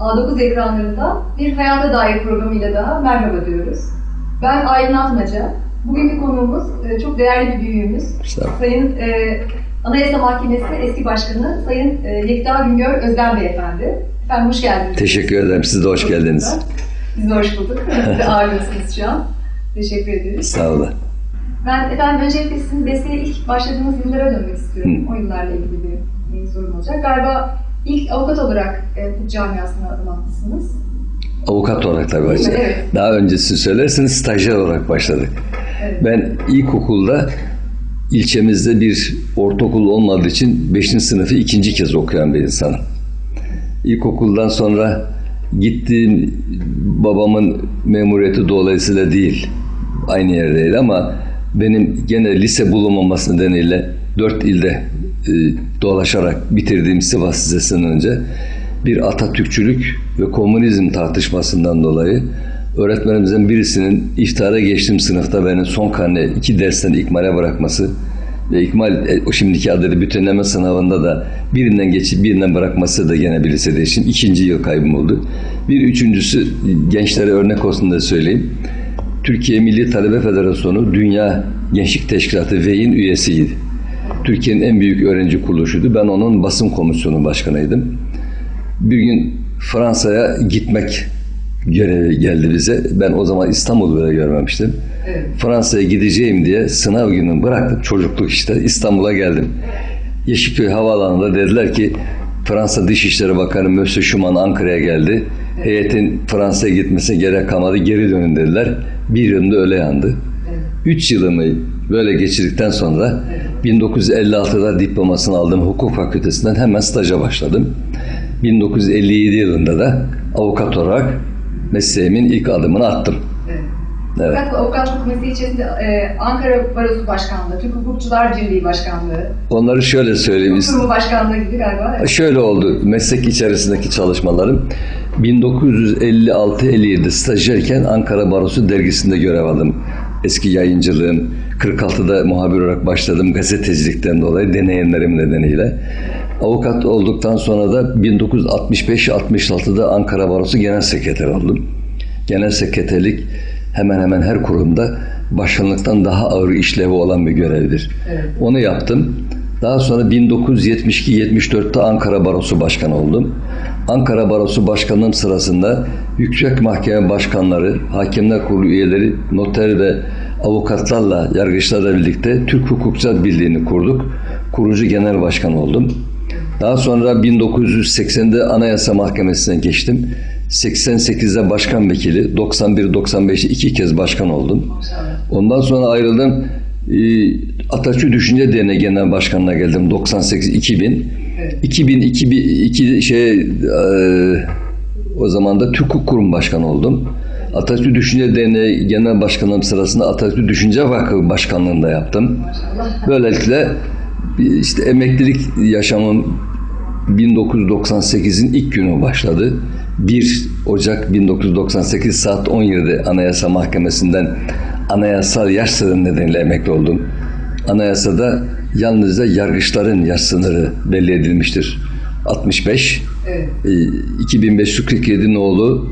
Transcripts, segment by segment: A9 ekranlarında bir Hayata Dair programıyla daha merhaba diyoruz. Ben Aylin Atmaca. Bugünkü konuğumuz çok değerli bir büyüğümüz. Sayın Anayasa Mahkemesi Eski Başkanı Sayın Yekta Güngör Özden Beyefendi. Efendim hoş geldiniz. Teşekkür ederim. Siz de hoş geldiniz. Biz de hoş bulduk. Siz de ağırlıyorsunuz şu an. Teşekkür ederiz. Sağ olun. Ben efendim öncelikle sizin mesleğe ilk başladığınız yıllara dönmek istiyorum. O yıllarla ilgili bir sorum olacak. Galiba ilk avukat olarak hukuk camiasına adım atmışsınız. Avukat olarak tabii başladık. Evet. Daha öncesini söylerseniz stajyer olarak başladık. Evet. Ben ilkokulda ilçemizde bir ortaokul olmadığı için 5. sınıfı ikinci kez okuyan bir insanım. İlkokuldan sonra gittiğim babamın memuriyeti dolayısıyla değil, aynı yerdeydi ama benim gene lise bulunmaması nedeniyle 4 ilde dolaşarak bitirdiğim Sivas Lisesi'nden önce bir Atatürkçülük ve komünizm tartışmasından dolayı öğretmenimizin birisinin iftara geçtiğim sınıfta beni son karne 2 dersten ikmale bırakması ve ikmal, o şimdiki adıyla bütünleme sınavında da birinden geçip birinden bırakması da gene bir lisede için ikinci yıl kaybım oldu. Bir üçüncüsü, gençlere örnek olsun da söyleyeyim. Türkiye Milli Talebe Federasyonu Dünya Gençlik Teşkilatı VEY'in üyesiydi. Türkiye'nin en büyük öğrenci kuruluşuydu. Ben onun basın komisyonu başkanıydım. Bir gün Fransa'ya gitmek görevi geldi bize. Ben o zaman İstanbul'u bile görmemiştim. Evet. Fransa'ya gideceğim diye sınav gününü bıraktım. Çocukluk işte. İstanbul'a geldim. Yeşilköy Havaalanı'nda dediler ki Fransa Dışişleri Bakanı Mösyö Şuman Ankara'ya geldi. Evet. Heyetin Fransa'ya gitmesine gerek kalmadı. Geri dönün dediler. Bir yılında öyle yandı. Evet. 3 yılımı böyle geçirdikten sonra evet. 1956'da diplomasını aldığım Hukuk Fakültesinden hemen staja başladım. 1957 yılında da avukat olarak mesleğimin ilk adımını attım. Evet. Evet. Avukatlık mesleği içerisinde Ankara Barosu Başkanlığı, Türk Hukukçular Birliği Başkanlığı. Onları şöyle söyleyeyim. Hukuk Kurumu Başkanlığı gibi galiba. Evet. Şöyle oldu meslek içerisindeki çalışmalarım. 1956-57 stajyerken Ankara Barosu Dergisi'nde görev aldım. Eski yayıncılığım. 46'da muhabir olarak başladım gazetecilikten dolayı deneyimlerim nedeniyle. Avukat olduktan sonra da 1965-66'da Ankara Barosu Genel Sekreter oldum. Genel sekreterlik hemen hemen her kurumda başkanlıktan daha ağır işlevi olan bir görevdir. Evet. Onu yaptım. Daha sonra 1972-74'te Ankara Barosu Başkanı oldum. Ankara Barosu Başkanlığım sırasında Yüksek Mahkeme Başkanları, Hakimler Kurulu üyeleri, noter ve avukatlarla, yargıçlarla birlikte Türk Hukukçular Birliği'ni kurduk. Kurucu Genel Başkan oldum. Daha sonra 1980'de Anayasa Mahkemesi'ne geçtim. 88'de başkan vekili, 91-95'te 2 kez başkan oldum. Ondan sonra ayrıldım. Atatürk Düşünce Derneği Genel Başkanı'na geldim 98-2000. Evet. 2000-2002 o zaman da Türk Hukuk Kurumu Başkanı oldum. Atatürk Düşünce Derneği Genel Başkanlığım sırasında Atatürk Düşünce Vakfı Başkanlığı'nda yaptım. Maşallah. Böylelikle işte emeklilik yaşamım 1998'in ilk günü başladı. 1 Ocak 1998 saat 17'de Anayasa Mahkemesi'nden anayasal yaş sınırı nedeniyle emekli oldum. Anayasada yalnızca yargıçların yaş sınırı belli edilmiştir. 65. Evet. 2547 nolu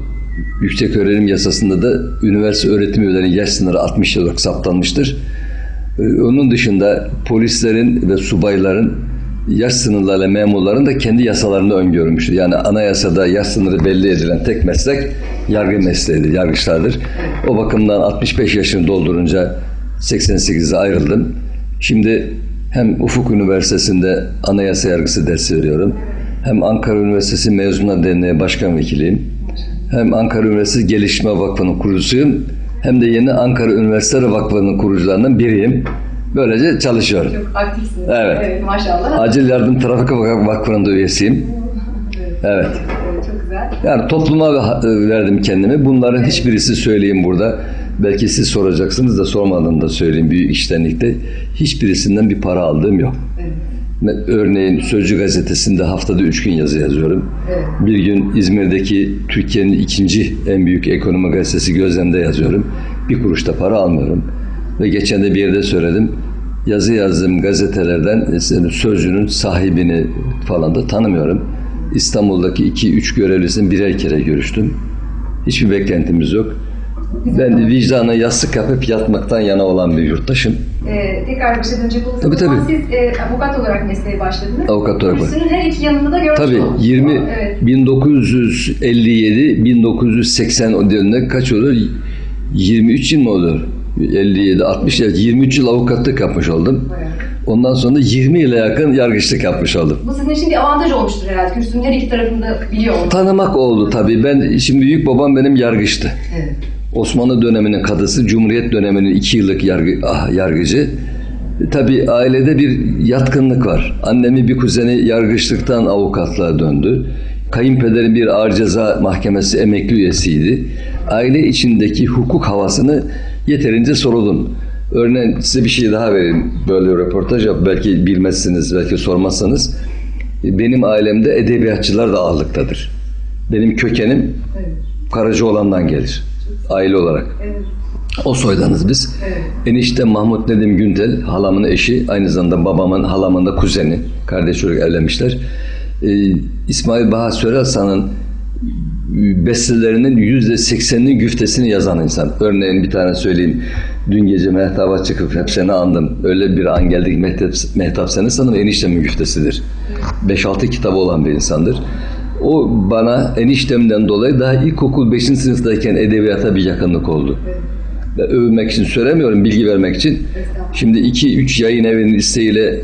Yükseköğrenim Yasası'nda da üniversite öğretim üyelerinin yaş sınırı 60 yıl olarak saptanmıştır. Onun dışında polislerin ve subayların yaş sınırlarıyla memurların da kendi yasalarını öngörmüştür. Yani anayasada yaş sınırı belli edilen tek meslek yargı mesleğidir, yargıçlardır. O bakımdan 65 yaşını doldurunca 88'de ayrıldım. Şimdi hem Ufuk Üniversitesi'nde anayasa yargısı dersi veriyorum. Hem Ankara Üniversitesi Mezunları Derneği Başkan Vekiliyim. Hem Ankara Üniversitesi Gelişme Vakfı'nın kurucusuyum. Hem de yeni Ankara Üniversitesi Vakfı'nın kurucularından biriyim. Böylece çalışıyorum. Çok aktifsiniz. Evet. Evet, maşallah. Acil Yardım Trafik Vakfı'nın da üyesiyim. Evet. Evet. Evet. Çok güzel. Yani topluma verdim kendimi. Bunların evet. Hiçbirisi söyleyeyim burada. Belki siz soracaksınız da sormadan da söyleyeyim büyük iştenlikte. Hiçbirisinden bir para aldığım yok. Evet. Örneğin Sözcü gazetesinde haftada 3 gün yazı yazıyorum. Evet. Bir gün İzmir'deki Türkiye'nin 2. en büyük ekonomi gazetesi Gözlem'de yazıyorum. Bir kuruş da para almıyorum. Ve geçen de bir yerde söyledim. Yazı yazdığım gazetelerden Sözcü'nün sahibini falan da tanımıyorum. İstanbul'daki 2-3 görevlisinin birer kere görüştüm. Hiçbir beklentimiz yok. Ben de vicdana yastık yapıp yatmaktan yana olan bir yurttaşım. Tekrar bir şeyden önce bulduk. Tabii. Siz avukat olarak mesleğe başladınız. Avukat olarak. Kürsünün her iki yanında da görmüş olduk. Tabii. 1957-1980 döneminde kaç olur? 23 yıl mı olur? 57-60 yıl. 23 yıl avukatlık yapmış oldum. Evet. Ondan sonra 20 yıla yakın yargıçlık yapmış oldum. Bu sizin için bir avantaj olmuştur herhalde. Kürsünün her iki tarafını da biliyor musunuz? Tanımak oldu tabii. Ben, şimdi büyük babam benim yargıçtı. Evet. Osmanlı döneminin kadısı, Cumhuriyet döneminin 2 yıllık yargıcı. Tabii ailede bir yatkınlık var. Annemin bir kuzeni yargıçlıktan avukatlığa döndü. Kayınpederim bir Ağır Ceza Mahkemesi emekli üyesiydi. Aile içindeki hukuk havasını yeterince sorulun. Örneğin size bir şey daha vereyim. Böyle röportaj yap. Belki bilmezsiniz, belki sormazsanız. Benim ailemde edebiyatçılar da ağırlıktadır. Benim kökenim Karacaoğlan'dan gelir. Aile olarak. Evet. O soydanız biz. Evet. Enişte Mahmut Nedim Güntel, halamın eşi, aynı zamanda babamın, halamın da kuzeni, kardeş olarak evlenmişler. İsmail Bahat Sörelsan'ın bestelerinin %80'inin güftesini yazan insan. Örneğin bir tane söyleyeyim. Dün gece Mehtap'a çıkıp hep seni andım. Öyle bir an geldik, Mehtap seni sanırım eniştemin güftesidir. Evet. 5-6 kitabı olan bir insandır. O bana eniştemden dolayı daha ilkokul 5. sınıftayken edebiyata bir yakınlık oldu. Evet. Ve övmek için söylemiyorum, bilgi vermek için. Şimdi 2-3 yayın evinin isteğiyle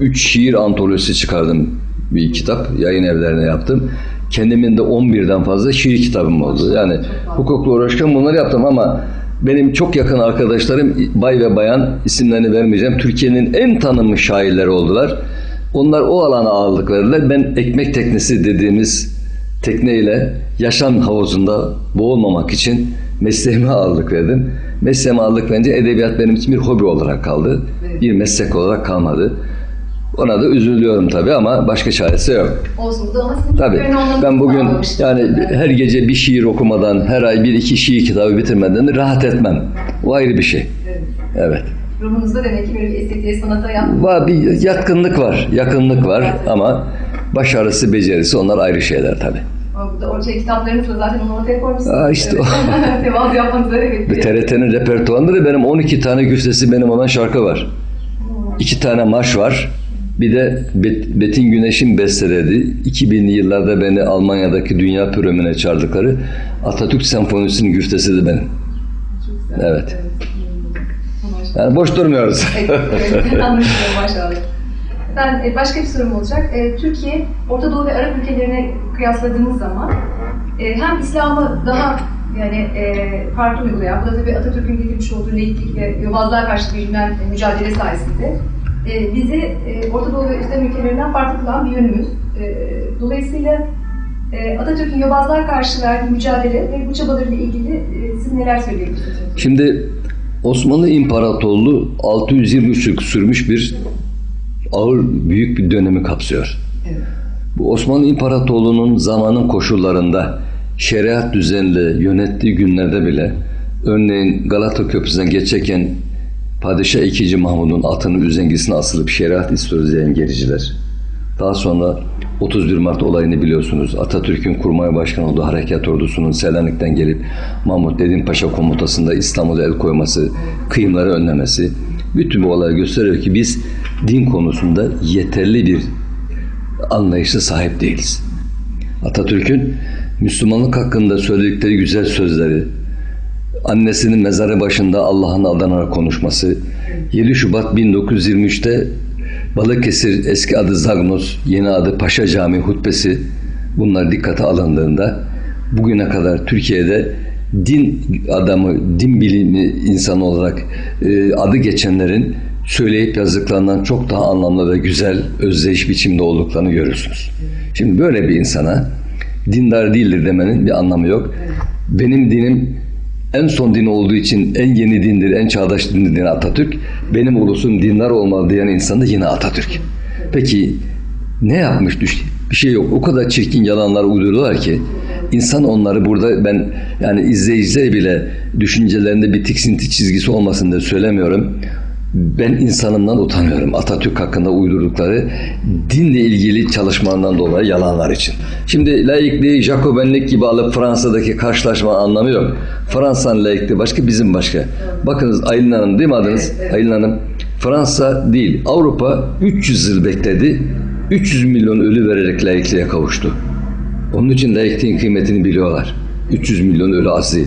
3 şiir antolojisi çıkardım, bir kitap yayın evlerine yaptım. Kendimin de 11'den fazla şiir kitabım oldu. Yani hukukla uğraşırken bunları yaptım ama benim çok yakın arkadaşlarım, bay ve bayan, isimlerini vermeyeceğim, Türkiye'nin en tanınmış şairleri oldular. Onlar o alana ağırlık verirler. Ben ekmek teknesi dediğimiz tekneyle yaşam havuzunda boğulmamak için mesleğime ağırlık verdim. Mesleğime ağırlık verince edebiyat benim için bir hobi olarak kaldı. Evet. Bir meslek olarak kalmadı. Ona da üzülüyorum tabii ama başka çaresi yok. Olsun da olmasın. Tabii. Ben bugün yani her gece bir şiir okumadan, her ay 1-2 şiir kitabı bitirmeden rahat etmem. O ayrı bir şey. Evet. Evet. Ruhunuzda demek ki böyle bir estetiğe, sanata bir yatkınlık var, yakınlık var ama başarısı, becerisi onlar ayrı şeyler tabii. Ortaya kitaplarınızla zaten onu ortaya koymuşsunuz. İşte evet. O. Tevazı yapmanız öyle bir TRT'nin repertuarında benim 12 tane güftesi benim olan şarkı var. 2 tane marş var. Bir de Betin Güneş'in bestelediği, 2000'li yıllarda beni Almanya'daki dünya püremine çağırdıkları Atatürk Senfonisi'nin güftesi de benim. Çok güzel. Evet. Yani boş durmuyoruz. Anlaşılıyor maşallah. Ben başka bir sorum olacak. Türkiye, Orta Doğu ve Arap ülkelerine kıyasladığımız zaman hem İslam'ı daha farklı uygulayan, bu da tabii Atatürk'ün getirmiş olduğu laiklik ve yobazlığa karşı verilen mücadele sayesinde bizi Orta Doğu ve İslam ülkelerinden farklı kılan bir yönümüz. Dolayısıyla Atatürk'ün yobazlığa karşı verdiği mücadele ve bu çabalarıyla ilgili siz neler söyleyeceksiniz? Şimdi Osmanlı İmparatorluğu 623 yıl sürmüş bir ağır, büyük bir dönemi kapsıyor. Evet. Bu Osmanlı İmparatorluğu'nun zamanın koşullarında şeriat düzenli yönettiği günlerde bile örneğin Galata Köprüsü'nden geçerken Padişah II. Mahmud'un atının üzengisine asılıp şeriat istiyoruz gericiler. Daha sonra 31 Mart olayını biliyorsunuz. Atatürk'ün kurmay başkanı olduğu harekat ordusunun Selanik'ten gelip Mahmut Nedim Paşa komutasında İstanbul'a el koyması, kıyımları önlemesi. Bütün bu olayı gösteriyor ki biz din konusunda yeterli bir anlayışa sahip değiliz. Atatürk'ün Müslümanlık hakkında söyledikleri güzel sözleri, annesinin mezarı başında Allah'ın adına konuşması, 7 Şubat 1923'te Balıkesir, eski adı Zagnos, yeni adı Paşa Camii hutbesi, bunlar dikkate alındığında bugüne kadar Türkiye'de din adamı, din bilimi insanı olarak adı geçenlerin söyleyip yazdıklarından çok daha anlamlı ve güzel, özdeyiş biçimde olduklarını görürsünüz. Şimdi böyle bir insana dindar değildir demenin bir anlamı yok. Benim dinim en son din olduğu için en yeni dindir, en çağdaş dindir Atatürk. Benim ulusum dindar olmalı diyen insan da yine Atatürk. Peki ne yapmış? Bir şey yok. O kadar çirkin yalanlar uyduruyorlar ki insan onları burada ben izleyiciler bile düşüncelerinde bir tiksinti çizgisi olmasın diye söylemiyorum. Ben insanımdan utanıyorum Atatürk hakkında uydurdukları dinle ilgili çalışmandan dolayı, yalanlar için. Şimdi laikliği Jacobenlik gibi alıp Fransa'daki karşılaşma anlamı yok. Fransa'nın laikliği başka, bizim başka. Bakınız Aylin Hanım, değil mi adınız? Evet. Aylin Hanım, Fransa değil Avrupa 300 yıl bekledi. 300 milyon ölü vererek laikliğe kavuştu. Onun için laikliğin kıymetini biliyorlar. 300 milyon ölü az değil.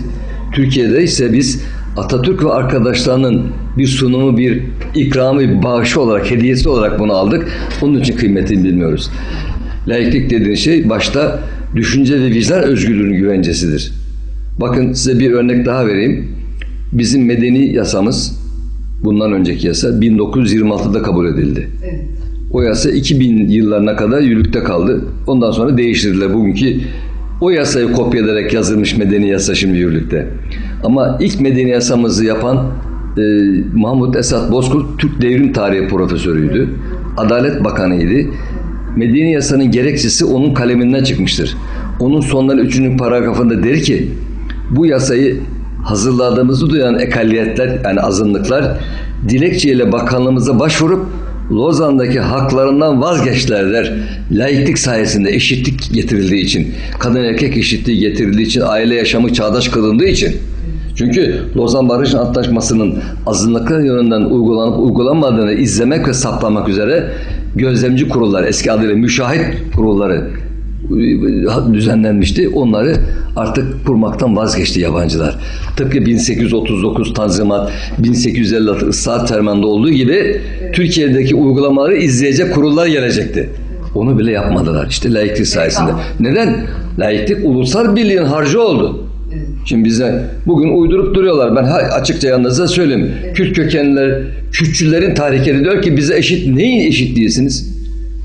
Türkiye'de ise biz Atatürk ve arkadaşlarının bir sunumu, bir ikramı, bir bağışı olarak, hediyesi olarak bunu aldık. Onun için kıymetini bilmiyoruz. Laiklik dediğin şey başta düşünce ve vicdan özgürlüğünün güvencesidir. Bakın size bir örnek daha vereyim. Bizim medeni yasamız, bundan önceki yasa 1926'da kabul edildi. Evet. O yasa 2000 yıllarına kadar yürürlükte kaldı. Ondan sonra değiştirdiler. Bugünkü o yasayı kopyalayarak yazılmış medeni yasa şimdi yürürlükte. Ama ilk medeni yasamızı yapan Mahmut Esat Bozkurt Türk Devrim Tarihi Profesörüydü. Adalet Bakanıydı. Medeni yasanın gerekçesi onun kaleminden çıkmıştır. Onun sonları 3. paragrafında der ki, bu yasayı hazırladığımızı duyan ekalliyetler, yani azınlıklar dilekçeyle bakanlığımıza başvurup Lozan'daki haklarından vazgeçtiler der. Laiklik sayesinde eşitlik getirildiği için, kadın erkek eşitliği getirildiği için, aile yaşamı çağdaş kılındığı için. Çünkü Lozan Barış Antlaşması'nın azınlıklar yönünden uygulanıp uygulanmadığını izlemek ve saptamak üzere gözlemci kurullar, eski adıyla müşahit kurulları düzenlenmişti. Onları artık kurmaktan vazgeçti yabancılar. Tıpkı 1839 Tanzimat, 1856 Islah Fermanı'nda olduğu gibi Türkiye'deki uygulamaları izleyecek kurullar gelecekti. Onu bile yapmadılar. İşte laiklik sayesinde. Neden? Laiklik ulusal birliğin harcı oldu. Şimdi bize bugün uydurup duruyorlar. Ben açıkça yanınıza söyleyeyim. Kürt kökenliler, Kürtçülerin tarihleri diyor ki bize eşit, neyin eşit değilsiniz?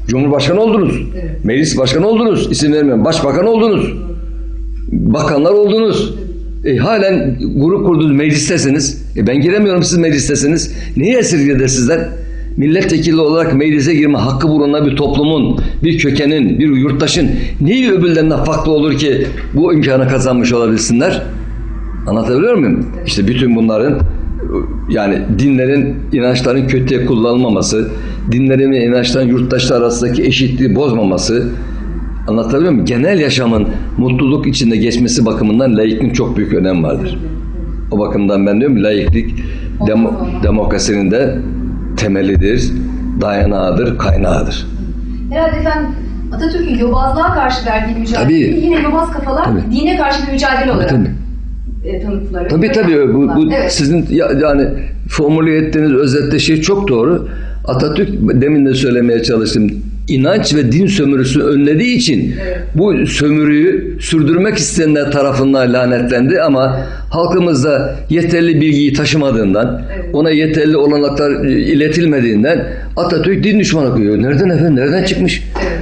Cumhurbaşkanı oldunuz, evet. Meclis başkanı oldunuz, isim vermiyorum, başbakan oldunuz, bakanlar oldunuz. Halen grup kurdunuz, meclistesiniz. Ben giremiyorum, siz meclistesiniz. Niye esirgede sizden? Milletvekili olarak meclise girme hakkı bulunan bir toplumun, bir kökenin, bir yurttaşın niye öbürlerinden farklı olur ki bu imkanı kazanmış olabilsinler? Anlatabiliyor muyum? İşte bütün bunların, yani dinlerin, inançların kötüye kullanılmaması, dinlerin ve inançların yurttaşlar arasındaki eşitliği bozmaması, anlatabiliyor muyum? Genel yaşamın mutluluk içinde geçmesi bakımından laikliğin çok büyük önemi vardır. O bakımdan ben diyorum laiklik demokrasinin de temelidir, dayanağıdır, kaynağıdır. Herhalde efendim Atatürk'ün yobazlığa karşı verdiği mücadele, tabii, yine yobaz kafalar, tabii, dine karşı bir mücadele olarak. Tabii. Tabii tabii, bu evet, sizin yani formüle ettiğiniz, özetle şey çok doğru. Atatürk, demin de söylemeye çalıştım, inanç ve din sömürüsünü önlediği için, evet, bu sömürüyü sürdürmek isteyenler tarafından lanetlendi ama halkımızda yeterli bilgiyi taşımadığından, evet, ona yeterli olanaklar iletilmediğinden Atatürk din düşmanı koyuyor. Nereden efendim, nereden çıkmış? Evet.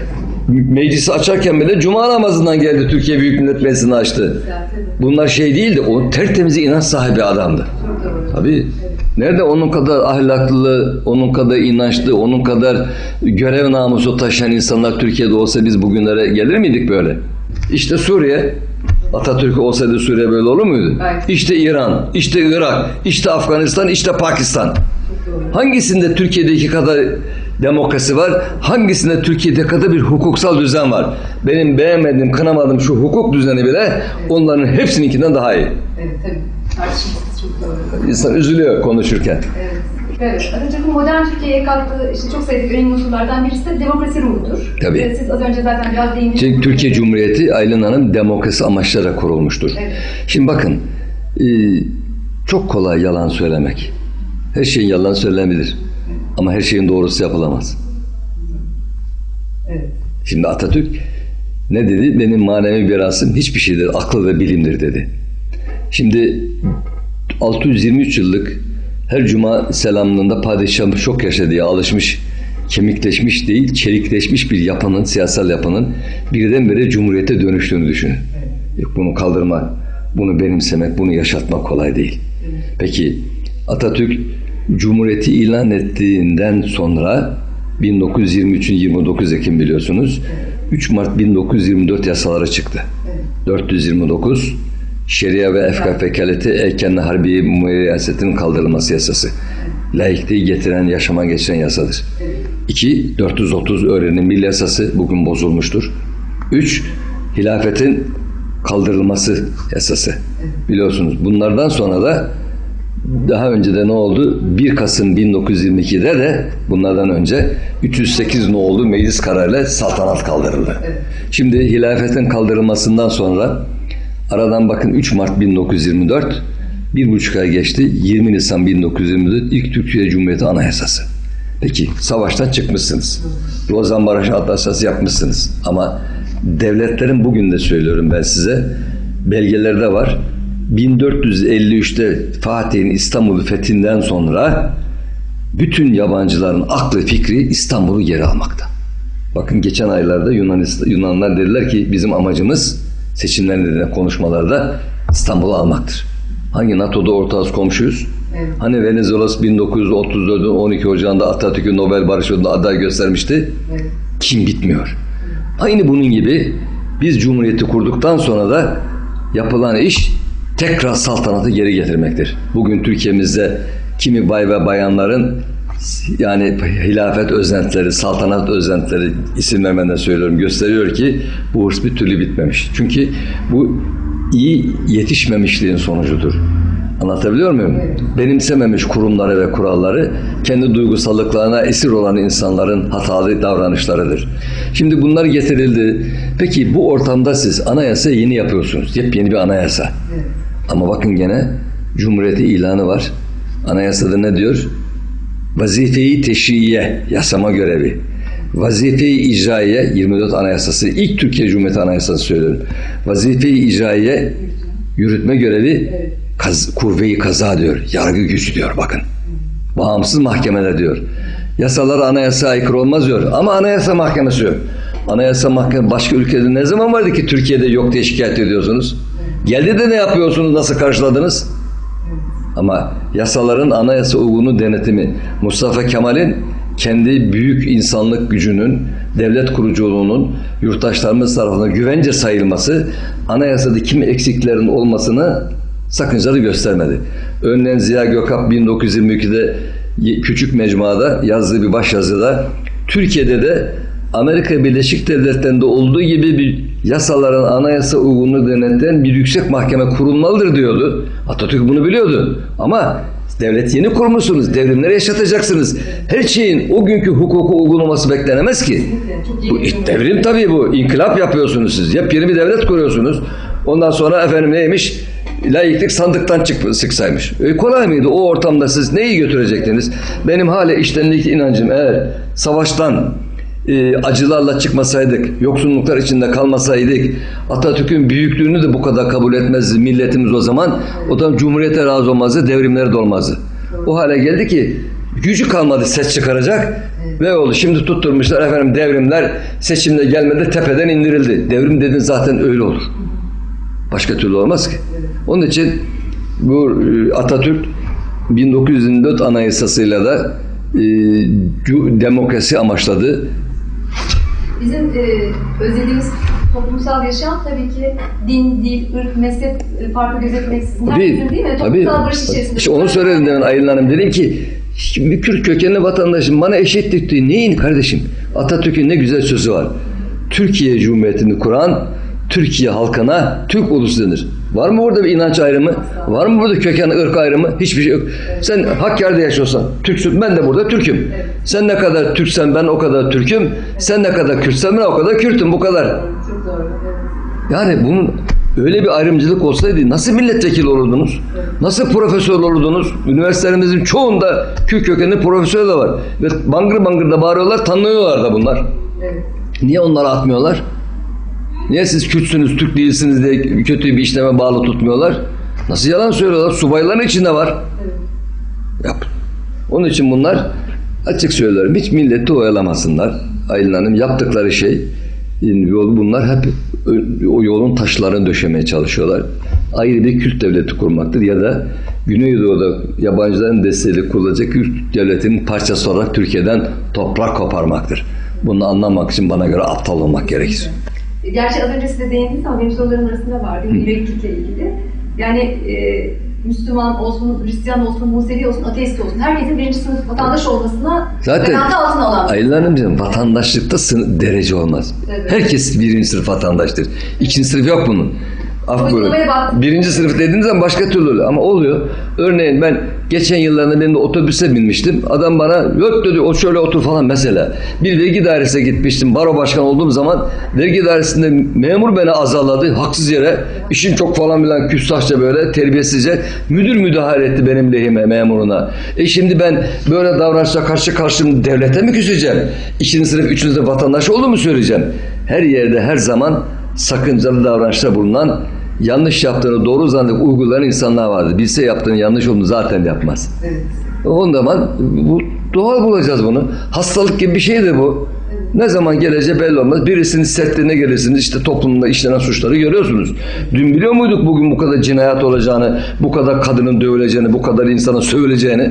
Meclisi açarken bile Cuma namazından geldi, Türkiye Büyük Millet Meclisi'ni açtı. Bunlar şey değildi, o tertemiz inanç sahibi adamdı. Tabii. Nerede onun kadar ahlaklı, onun kadar inançlı, onun kadar görev namusu taşıyan insanlar Türkiye'de olsa biz bugünlere gelir miydik böyle? İşte Suriye, Atatürk olsaydı Suriye böyle olur muydu? İşte İran, işte Irak, işte Afganistan, işte Pakistan. Hangisinde Türkiye'deki kadar demokrasi var? Hangisinde Türkiye'de kadar bir hukuksal düzen var? Benim beğenmediğim, kınamadığım şu hukuk düzeni bile, evet, onların hepsininkinden daha iyi. Evet, tabii. Tartışmasız çok doğru. İnsan üzülüyor konuşurken. Evet. Evet. Atatürk'ün modern Türkiye'ye kattığı, işte çok sayıdık önemli unsurlardan birisi de demokrasi ruhudur. Tabii. Siz az önce zaten biraz değindiniz. Çünkü Türkiye Cumhuriyeti, Aylin Hanım, demokrasi amaçlara kurulmuştur. Evet. Şimdi bakın, çok kolay yalan söylemek. Her şeyin yalan söylenebilir. Ama her şeyin doğrusu yapılamaz. Evet. Şimdi Atatürk ne dedi? Benim manevi mirasım hiçbir şeydir, akıl ve bilimdir dedi. Şimdi 623 yıllık her cuma selamlığında padişahımız çok yaşa diye alışmış, kemikleşmiş değil, çelikleşmiş bir yapının, siyasal yapının birdenbire cumhuriyete dönüştüğünü düşünün. Evet. Bunu kaldırmak, bunu benimsemek, bunu yaşatmak kolay değil. Evet. Peki Atatürk Cumhuriyeti ilan ettiğinden sonra 1923'ün 29 Ekim biliyorsunuz, 3 Mart 1924 yasaları çıktı. 429 Şeria ve Efkaf Vekaleti Erkenli Harbiye Muayyasetinin kaldırılması yasası. laikliği getiren, yaşama geçiren yasadır. 2. 430 öğrenim milli yasası bugün bozulmuştur. 3. Hilafetin kaldırılması yasası. Biliyorsunuz bunlardan sonra da daha önce de ne oldu? 1 Kasım 1922'de de bunlardan önce 308 no'lu meclis kararıyla saltanat kaldırıldı. Şimdi hilafetin kaldırılmasından sonra aradan bakın 3 Mart 1924, 1,5 ay geçti. 20 Nisan 1924 ilk Türkiye Cumhuriyeti Anayasası. Peki savaştan çıkmışsınız. Lozan Barış Antlaşması yapmışsınız. Ama devletlerin, bugün de söylüyorum ben size, belgelerde var. 1453'te Fatih'in İstanbul'u fethinden sonra bütün yabancıların aklı fikri İstanbul'u geri almakta. Bakın geçen aylarda Yunanlar dediler ki bizim amacımız seçimlerinde, konuşmalarda İstanbul'u almaktır. Hangi NATO'da ortağız, komşuyuz? Evet. Hani Venezuela'sı 1934'ün 12 Ocağı'nda Atatürk'ü Nobel Barış Ödülü'ne aday göstermişti. Evet. Kim bitmiyor. Evet. Aynı bunun gibi biz Cumhuriyeti kurduktan sonra da yapılan iş tekrar saltanatı geri getirmektir. Bugün Türkiye'mizde kimi bay ve bayanların, yani hilafet özentileri, saltanat özentileri, isimlemeden söylüyorum, gösteriyor ki bu hırs bir türlü bitmemiş. Çünkü bu iyi yetişmemişliğin sonucudur. Anlatabiliyor muyum? Evet. Benimsememiş kurumları ve kuralları, kendi duygusallıklarına esir olan insanların hatalı davranışlarıdır. Şimdi bunlar getirildi. Peki bu ortamda siz anayasayı yeni yapıyorsunuz. Yepyeni bir anayasa. Evet. Ama bakın gene Cumhuriyeti ilanı var. Anayasada ne diyor? Vazife-i teşriye, yasama görevi. Vazife-i icraiye, 24 Anayasası, ilk Türkiye Cumhuriyeti Anayasası söylüyorum. Vazife-i icraiye, yürütme görevi, kuvve-i kaza diyor. Yargı gücü diyor bakın. Bağımsız mahkemeler diyor. Yasalar anayasaya aykırı olmaz diyor. Ama Anayasa Mahkemesi yok. Anayasa Mahkemesi başka ülkede ne zaman vardı ki Türkiye'de yok diye şikayet ediyorsunuz? Geldi de ne yapıyorsunuz? Nasıl karşıladınız? Ama yasaların anayasa uygunu denetimi, Mustafa Kemal'in kendi büyük insanlık gücünün, devlet kuruculuğunun yurttaşlarımız tarafından güvence sayılması, anayasada kimi eksiklerin olmasını sakıncalı göstermedi. Örneğin Ziya Gökalp 1922'de Küçük Mecmua'da yazdığı bir başyazıda, Türkiye'de de Amerika Birleşik Devletleri'nde olduğu gibi bir yasaların anayasa uygunluğu denetleyen bir yüksek mahkeme kurulmalıdır diyordu. Atatürk bunu biliyordu. Ama devlet yeni kurmuşsunuz, devrimleri yaşatacaksınız. Her şeyin o günkü hukuku uygun olması beklenemez ki. Bu devrim tabii bu. İnkılap yapıyorsunuz siz. Yepyeni bir devlet kuruyorsunuz. Ondan sonra efendim neymiş? Laiklik sandıktan çıksaymış. Kolay mıydı? O ortamda siz neyi götürecektiniz? Benim hala içtenlikli inancım, eğer savaştan acılarla çıkmasaydık, yoksulluklar içinde kalmasaydık, Atatürk'ün büyüklüğünü de bu kadar kabul etmezdi milletimiz o zaman. O da Cumhuriyet'e razı olmazdı, devrimlere de olmazdı. O hale geldi ki gücü kalmadı ses çıkaracak ve oldu. Şimdi tutturmuşlar efendim devrimler seçimde gelmedi, tepeden indirildi. Devrim dedin zaten öyle olur. Başka türlü olmaz ki. Onun için bu Atatürk 1924 Anayasası'yla da demokrasi amaçladı. Bizim özlediğimiz toplumsal yaşam tabii ki din, dil, ırk, mezhep farkı gözetmeksizin herkesin değil mi? Toplumsal barış içerisinde. İşte onu söyledim demin Aylin Hanım. Dedim ki şimdi Kürt kökenli vatandaşım bana eşitlik diyor. Neyin kardeşim? Atatürk'ün ne güzel sözü var. Türkiye Cumhuriyeti'ni kuran Türkiye halkına Türk ulusu denir. Var mı burada bir inanç ayrımı? Var mı burada köken, ırk ayrımı? Hiçbir şey yok. Evet. Sen Hakkari'de yaşıyorsan Türksün, ben de burada Türk'üm. Evet. Sen ne kadar Türksen ben o kadar Türk'üm. Evet. Sen ne kadar Kürtsen ben o kadar Kürt'üm. Bu kadar. Evet. Yani bunun öyle bir ayrımcılık olsaydı nasıl milletvekili olurdunuz? Evet. Nasıl profesör olurdunuz? Üniversitelerimizin çoğunda Kürt kökenli profesör de var. Ve bangır bangır da bağırıyorlar, tanınıyorlar da bunlar. Evet. Niye onları atmıyorlar? Niye siz Kürtsünüz, Türk değilsiniz diye kötü bir işleme bağlı tutmuyorlar? Nasıl yalan söylüyorlar? Subayların içinde var. Evet. Yap. Onun için bunlar, açık söylüyorum, hiç milleti oyalamasınlar. Aylin Hanım, yaptıkları şey, bunlar hep o yolun taşlarını döşemeye çalışıyorlar. Ayrı bir Kürt devleti kurmaktır ya da Güneydoğu'da yabancıların desteğiyle kurulacak Kürt devletinin parçası olarak Türkiye'den toprak koparmaktır. Bunu anlamak için bana göre aptal olmak gerekir. Gerçi az önce size değindiniz ama benim sorularım arasında vardı. Yüreklilikle ilgili. Yani Müslüman olsun, Hristiyan olsun, Musevi olsun, ateist olsun, herkesin birinci sınıf vatandaş olmasına zaten altına alan. Aylin Hanımcığım, vatandaşlıkta derece olmaz. Evet. Herkes birinci sınıf vatandaştır. İkinci sınıf yok bunun. Birinci sınıf dediğiniz zaman başka türlü ama oluyor. Örneğin ben geçen yıllarında benim de otobüse binmiştim. Adam bana yok dedi, o şöyle otur falan mesela. Bir vergi dairesine gitmiştim. Baro başkanı olduğum zaman vergi dairesinde memur beni azarladı. Haksız yere. İşin çok falan bilen küstahça böyle terbiyesizce. Müdür müdahale etti benim lehime memuruna. Şimdi ben böyle davranışla karşı karşıyım, devlete mi küseceğim? İkinci sınıf, üçüncü sınıf vatandaş olduğumu mu söyleyeceğim? Her yerde her zaman sakıncalı davranışta bulunan, yanlış yaptığını doğru zannedip uygulayan insanlar vardır. Bilse yaptığını yanlış olduğunu zaten yapmaz. Evet. O zaman bu doğal bulacağız bunu. Hastalık gibi bir şeydir bu. Evet. Ne zaman geleceği belli olmaz. Birisinin setlerine gelirsiniz, işte toplumda işlenen suçları görüyorsunuz. Dün biliyor muyduk bugün bu kadar cinayet olacağını, bu kadar kadının dövüleceğini, bu kadar insana sövüleceğini?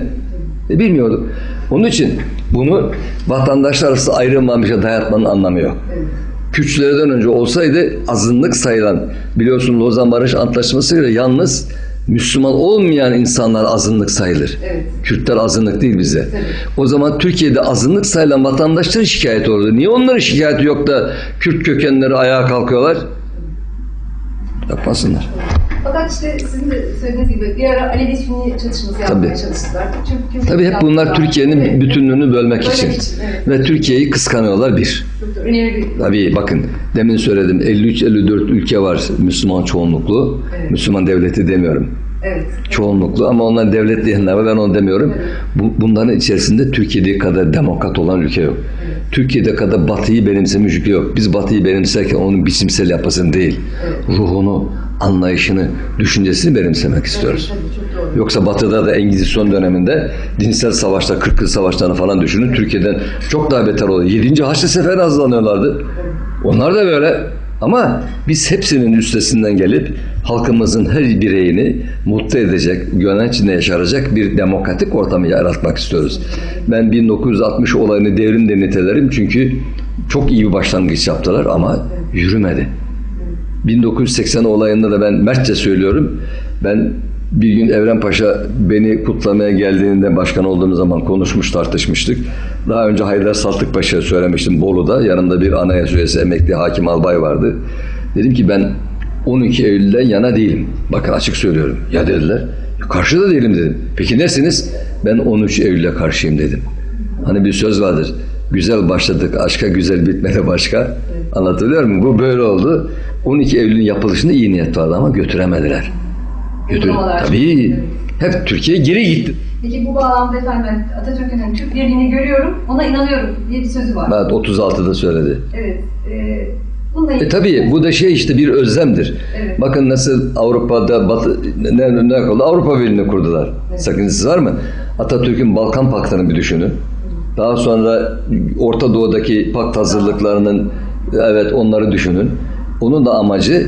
Bilmiyorduk. Onun için bunu vatandaşlar arası ayrılmamışa dayatmanın anlamı yok. Evet. Küçüklerden önce olsaydı azınlık sayılan, biliyorsunuz Lozan Barış Antlaşması ile yalnız Müslüman olmayan insanlar azınlık sayılır. Evet. Kürtler azınlık değil bize. Evet. O zaman Türkiye'de azınlık sayılan vatandaşların şikayeti olurdu. Niye onların şikayeti yok da Kürt kökenleri ayağa kalkıyorlar? Yapmasınlar. Fakat işte sizin de söylediğiniz gibi bir ara Alevi-Sünni çatışması yapmaya çalıştılar. Tabii hep bunlar Türkiye'nin bütünlüğünü bölmek için. Evet. Ve Türkiye'yi kıskanıyorlar bir. Tabii bakın demin söyledim 53-54 ülke var Müslüman çoğunluklu. Evet. Müslüman devleti demiyorum. Evet. Çoğunluklu ama onlar devlet diyenler var, ben onu demiyorum. Evet. Bunların içerisinde Türkiye'de kadar demokrat olan ülke yok. Evet. Türkiye'de kadar Batı'yı benimsemiş ülke yok. Biz Batı'yı benimserken onun biçimsel yapısını değil, evet, ruhunu, anlayışını, düşüncesini benimsemek istiyoruz. Evet, yoksa Batı'da da Engizisyon döneminde dinsel savaşlar, 40 yıl savaşlarını falan düşünün. Evet. Türkiye'den çok daha beter oluyor. 7. Haçlı Seferi hazırlanıyorlardı. Evet. Onlar da böyle. Ama biz hepsinin üstesinden gelip halkımızın her bireyini mutlu edecek, güven içinde yaşaracak bir demokratik ortamı yaratmak istiyoruz. Ben 1960 olayını devrim de nitelerim çünkü çok iyi bir başlangıç yaptılar ama yürümedi. 1980 olayında da ben mertçe söylüyorum. Ben bir gün Evren Paşa beni kutlamaya geldiğinde başkan olduğum zaman konuşmuş, tartışmıştık. Daha önce Haydar Saltık Paşa'ya söylemiştim Bolu'da. Yanımda bir anayasa üyesi emekli hakim albay vardı. Dedim ki ben 12 Eylül'den yana değilim. Bakın açık söylüyorum. Ya dediler. Karşı da değilim dedim. Peki nesiniz? Ben 13 Eylül'e karşıyım dedim. Hani bir söz vardır. Güzel başladık aşka, güzel bitmedi başka. Anlatabiliyor muyum? Bu böyle oldu. 12 Eylül'ün yapılışında iyi niyet vardı ama götüremediler. Tabii. Hep Türkiye geri gitti. Peki bu bağlamda efendim Atatürk'ün Türk birliğini görüyorum, ona inanıyorum diye bir sözü var. Evet, 36'da söyledi. Evet. Tabii bu da işte bir özlemdir. Evet. Bakın nasıl Avrupa'da Avrupa Birliği'ni kurdular. Evet. Sakıncası var mı? Atatürk'ün Balkan Paktı'nı bir düşünün. Evet. Daha sonra Orta Doğu'daki pakt hazırlıklarının, evet, onları düşünün. Onun da amacı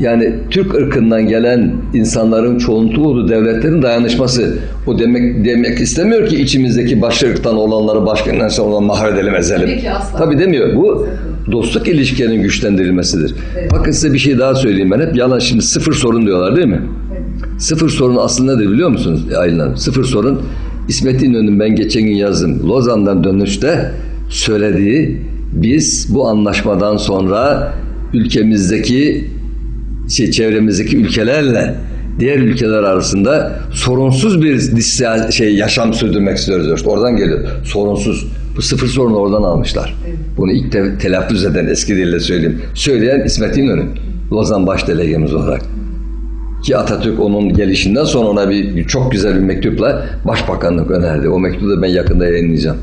yani Türk ırkından gelen insanların çoğunluğu olduğu devletlerin dayanışması. O demek istemiyor ki içimizdeki başka ırktan olanları başka ırktan olan mahvedelim, ezelim. Tabii demiyor. Bu dostluk ilişkilerinin güçlendirilmesidir. Evet. Bakın size bir şey daha söyleyeyim ben. Hep yalan, şimdi sıfır sorun diyorlar değil mi? Evet. Sıfır sorun aslında nedir biliyor musunuz Aylin Hanım? Sıfır sorun İsmet İnönü'nün ben geçen gün yazdım. Lozan'dan dönüşte söylediği, biz bu anlaşmadan sonra ülkemizdeki çevremizdeki ülkelerle diğer ülkeler arasında sorunsuz bir yaşam sürdürmek istiyoruz. İşte oradan geliyor. Sorunsuz. Bu sıfır sorunu oradan almışlar. Evet. Bunu ilk telaffuz eden, eski dille söyleyeyim, söyleyen İsmet İnönü. Evet. Lozan baş delegemiz olarak. Evet. Ki Atatürk onun gelişinden sonra ona bir çok güzel bir mektupla başbakanlık önerdi. O mektubu da ben yakında yayınlayacağım.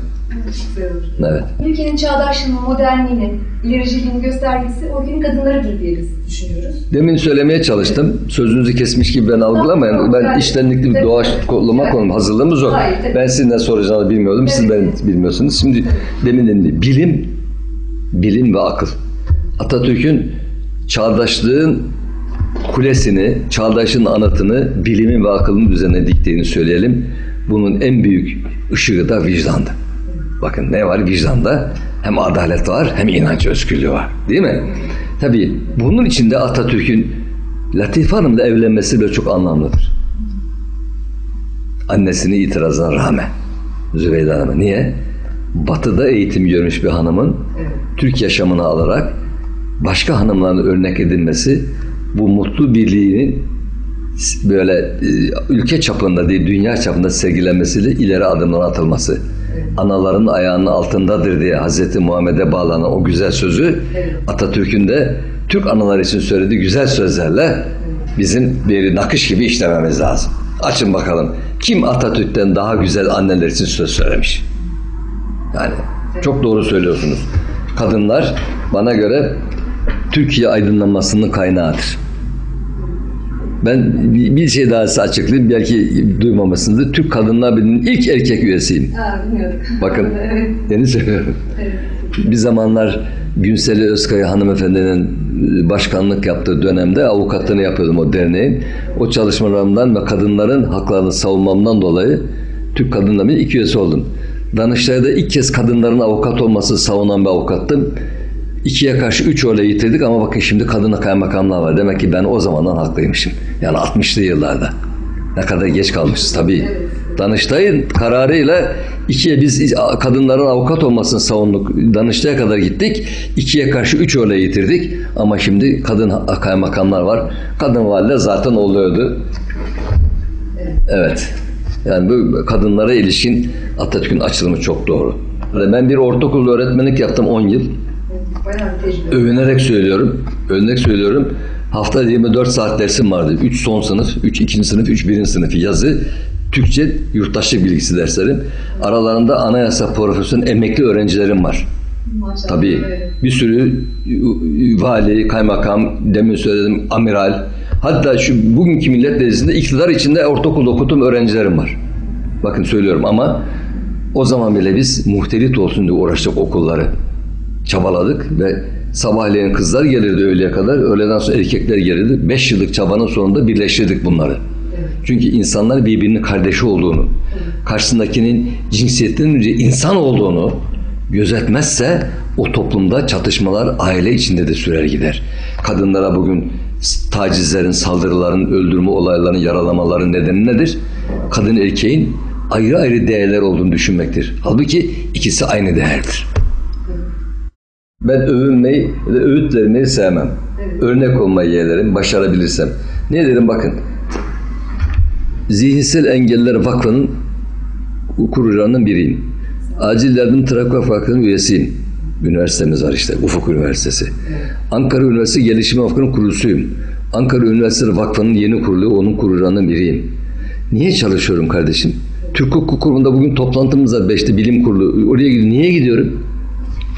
Evet. Ülkenin çağdaşlığının, modernliğinin, ilericiliğinin göstergesi o gün kadınlarıdır diye düşünüyoruz. Demin söylemeye çalıştım. Evet. Sözünüzü kesmiş gibi ben algılamayın. Tamam, ben içtenlikli bir doğaçlama konum. Hazırlığımız yok. Hayır, ben sizden soracağını bilmiyordum. Evet. Siz ben bilmiyorsunuz. Şimdi demin dedi bilim ve akıl. Atatürk'ün çağdaşlığın kulesini, çağdaşın anıtını bilimin ve akılın üzerine diktiğini söyleyelim. Bunun en büyük ışığı da vicdandı. Bakın ne var vicdanda? Hem adalet var hem inanç özgürlüğü var. Değil mi? Tabii bunun içinde Atatürk'ün Latife Hanım'la evlenmesi de çok anlamlıdır. Annesini itirazına rağmen. Zübeyde Hanım'a. Niye? Batı'da eğitim görmüş bir hanımın Türk yaşamını alarak başka hanımların örnek edilmesi, bu mutlu birliğinin böyle ülke çapında değil, dünya çapında sergilenmesiyle ileri adımlara atılması. Evet. Anaların ayağının altındadır diye Hazreti Muhammed'e bağlanan o güzel sözü, evet, Atatürk'ün de Türk anaları için söylediği güzel sözlerle, evet, bizim bir nakış gibi işlememiz lazım. Açın bakalım. Kim Atatürk'ten daha güzel anneler için söz söylemiş? Yani çok doğru söylüyorsunuz. Kadınlar bana göre Türkiye aydınlanmasının kaynağıdır. Ben bir şey daha size açıklayayım. Belki duymamışsınızdır. Türk Kadınlar Birliği'nin ilk erkek üyesiyim. Bilmiyorum. Bakın, evet, yeni söylüyorum. Evet. Bir zamanlar Günseli Özkaya hanımefendinin başkanlık yaptığı dönemde avukatlığını yapıyordum o derneğin. O çalışmalarımdan ve kadınların haklarını savunmamdan dolayı Türk Kadınlar Birliği'nin ilk üyesi oldum. Danıştay'da ilk kez kadınların avukat olmasını savunan bir avukattım. 2'ye karşı 3 öyle yitirdik ama bakın şimdi kadına kaymakamlar var. Demek ki ben o zamandan haklıymışım. Yani 60'lı yıllarda. Ne kadar geç kalmışız tabii. Danıştay'ın kararıyla 2'ye biz kadınların avukat olmasını savunduk. Danıştay'a kadar gittik. 2'ye karşı 3 öyle yitirdik. Ama şimdi kadın kaymakamlar var. Kadın valide zaten oluyordu. Evet. Yani bu kadınlara ilişkin Atatürk'ün açılımı çok doğru. Ben bir ortaokulda öğretmenlik yaptım 10 yıl. Övünerek söylüyorum. Haftada 24 saat dersim vardı. 3 son sınıf, 3 ikinci sınıf, 3 birinci sınıf yazı, Türkçe, yurttaşlık bilgisi derslerim. Aralarında anayasa profesörün emekli öğrencilerim var. Maşallah. Tabii. Bir sürü vali, kaymakam, demin söyledim amiral. Hatta şu bugünkü milletvekilinde iktidar içinde ortaokulda okuduğum öğrencilerim var. Bakın söylüyorum ama o zaman bile biz muhtelit olsun diye uğraştık okulları. Çabaladık ve sabahleyin kızlar gelirdi öğleye kadar, öğleden sonra erkekler gelirdi. 5 yıllık çabanın sonunda birleştirdik bunları. Evet. Çünkü insanlar birbirinin kardeşi olduğunu, evet, karşısındakinin cinsiyetten önce insan olduğunu gözetmezse o toplumda çatışmalar aile içinde de sürer gider. Kadınlara bugün tacizlerin, saldırıların, öldürme olaylarının, yaralamaların nedeni nedir? Kadın erkeğin ayrı ayrı değerler olduğunu düşünmektir. Halbuki ikisi aynı değerdir. Ben övünmeyi ve öğütlerini sevmem. Evet. Örnek olmayı yeğlerim, başarabilirsem. Ne derim bakın. Zihinsel Engeller Vakfı'nın kurucularından biriyim. Acil Yardım Trafik Vakfı'nın üyesiyim. Üniversitemiz var işte, Ufuk Üniversitesi. Evet. Ankara Üniversitesi Gelişme Vakfı'nın kurucusuyum. Ankara Üniversitesi Vakfı'nın yeni kurulu, onun kurucularından biriyim. Niye çalışıyorum kardeşim? Türk Hukuk Kurumu'nda bugün toplantımız var 5'te, bilim kurulu. Oraya gidiyorum. Niye gidiyorum?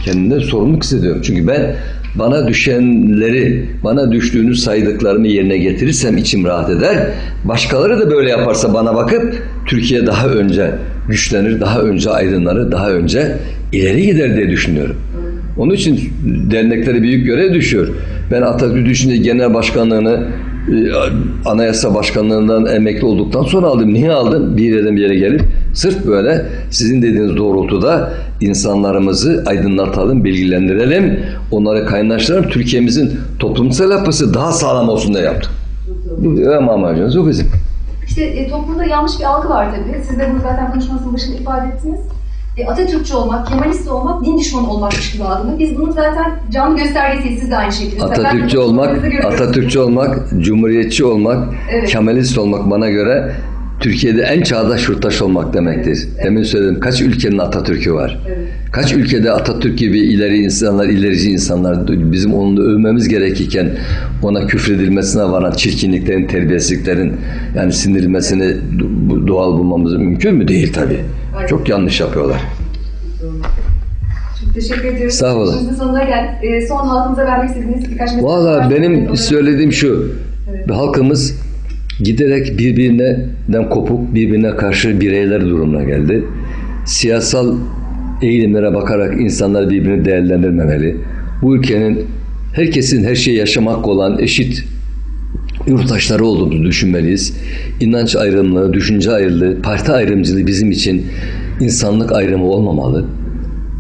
Kendimden sorumluluk hissediyorum. Çünkü ben bana düşenleri, bana düştüğünü saydıklarımı yerine getirirsem içim rahat eder. Başkaları da böyle yaparsa bana bakıp Türkiye daha önce güçlenir, daha önce aydınlanır, daha önce ileri gider diye düşünüyorum. Onun için derneklere büyük görev düşüyor. Ben Atatürk Düşünce Genel Başkanlığı'nı Anayasa Başkanlığı'ndan emekli olduktan sonra aldım. Niye aldım? Bir yerden bir yere gelip sırf böyle sizin dediğiniz doğrultuda insanlarımızı aydınlatalım, bilgilendirelim, onları kaynaştıralım. Türkiye'mizin toplumsal yapısı daha sağlam olsun diye yaptık. Öyle amacımız o bizim. İşte toplumda yanlış bir algı var tabii. Siz de bunu zaten konuşmasının başında ifade ettiniz. Atatürkçü olmak, Kemalist olmak, din düşmanı olmakmış gibi algıladık. Biz bunun zaten canlı göstergesiyiz, siz de aynı şekilde. Atatürkçü olmak, Cumhuriyetçi olmak, evet, Kemalist olmak bana göre Türkiye'de en çağdaş yurttaş olmak demektir. Evet. Demin söyledim, kaç ülkenin Atatürk'ü var? Evet. Kaç ülkede Atatürk gibi ileri insanlar, ilerici insanlar, bizim onu övmemiz gerekirken ona küfredilmesine varan çirkinliklerin, terbiyesizliklerin yani sindirilmesini, evet, doğal bulmamız mümkün mü? Değil tabii. Evet. Çok yanlış yapıyorlar. Çok teşekkür ediyoruz. Sağ olun. Şimdi sonuna geldik. Son halkımıza vermek istediğiniz birkaç mesaj. Valla benim söylediğim şu, evet, halkımız giderek birbirinden kopuk, birbirine karşı bireyler durumuna geldi. Siyasal eğilimlere bakarak insanlar birbirini değerlendirmemeli. Bu ülkenin herkesin her şeyi yaşama hakkı olan eşit yurttaşları olduğunu düşünmeliyiz. İnanç ayrımlığı, düşünce ayrılığı, parti ayrımcılığı bizim için insanlık ayrımı olmamalı.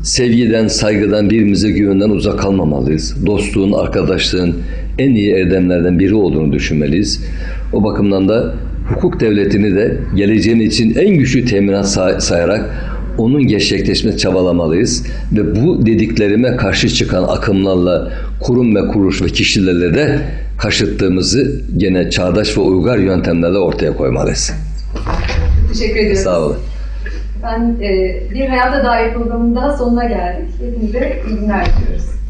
Sevgiden, saygıdan, birbirimize güvenden uzak kalmamalıyız. Dostluğun, arkadaşlığın en iyi erdemlerden biri olduğunu düşünmeliyiz. O bakımdan da hukuk devletini de geleceğin için en güçlü teminat sayarak onun gerçekleşmesine çabalamalıyız ve bu dediklerime karşı çıkan akımlarla kurum ve kuruluş ve kişilerle de karşıttığımızı gene çağdaş ve uygar yöntemlerle ortaya koymalıyız. Teşekkür ediyorum. Sağ olun. Ben bir Hayata Dair programının daha sonuna geldik. Hepinize iyi günler diliyoruz.